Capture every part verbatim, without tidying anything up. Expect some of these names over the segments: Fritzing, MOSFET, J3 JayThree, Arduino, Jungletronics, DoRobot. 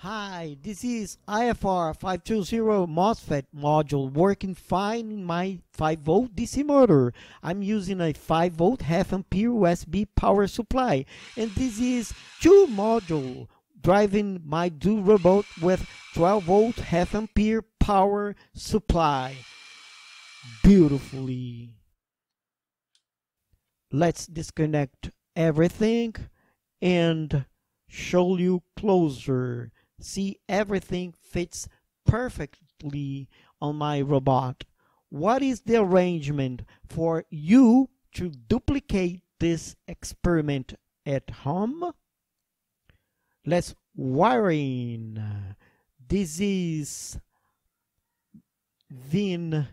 Hi, this is I F R five twenty MOSFET module working fine in my five volt D C motor. I'm using a five volt half ampere U S B power supply, and this is two module driving my DoRobot with twelve volt half ampere power supply beautifully. Let's disconnect everything and show you closer. See, everything fits perfectly on my robot. What is the arrangement for you to duplicate this experiment at home? Let's wire in. This is V I N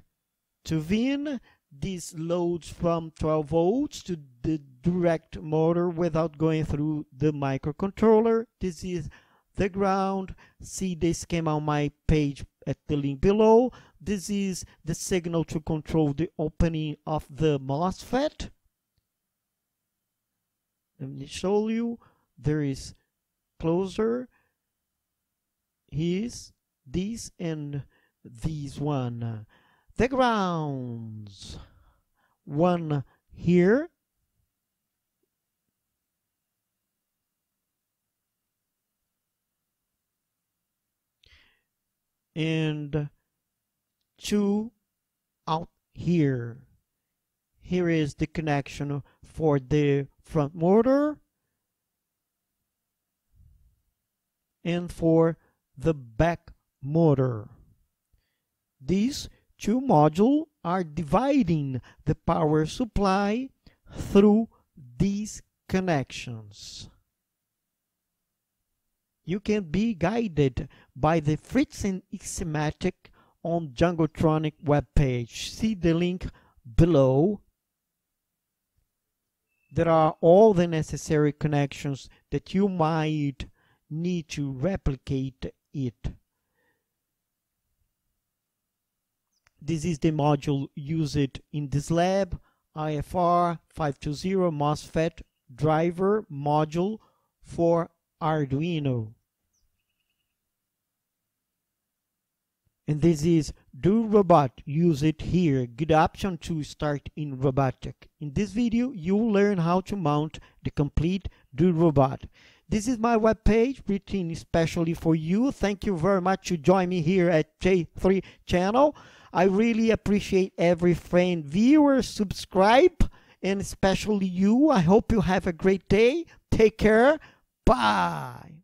to V I N. This loads from twelve volts to the direct motor without going through the microcontroller. This is the ground. See the schema on my page at the link below. This is the signal to control the opening of the MOSFET. Let me show you. There is closer. Here's this and this one. The grounds. One here. And two out here. Here is the connection for the front motor and for the back motor. These two modules are dividing the power supply through these connections. You can be guided by the Fritzing schematic on Jungletronics webpage. See the link below. There are all the necessary connections that you might need to replicate it. This is the module used in this lab, I F R five twenty MOSFET driver module for Arduino. And this is DoRobot. Use it here. Good option to start in robotic. In this video, you'll learn how to mount the complete DoRobot. This is my webpage written especially for you. Thank you very much to join me here at J three channel. I really appreciate every friend, viewer, subscribe, and especially you. I hope you have a great day. Take care. Bye.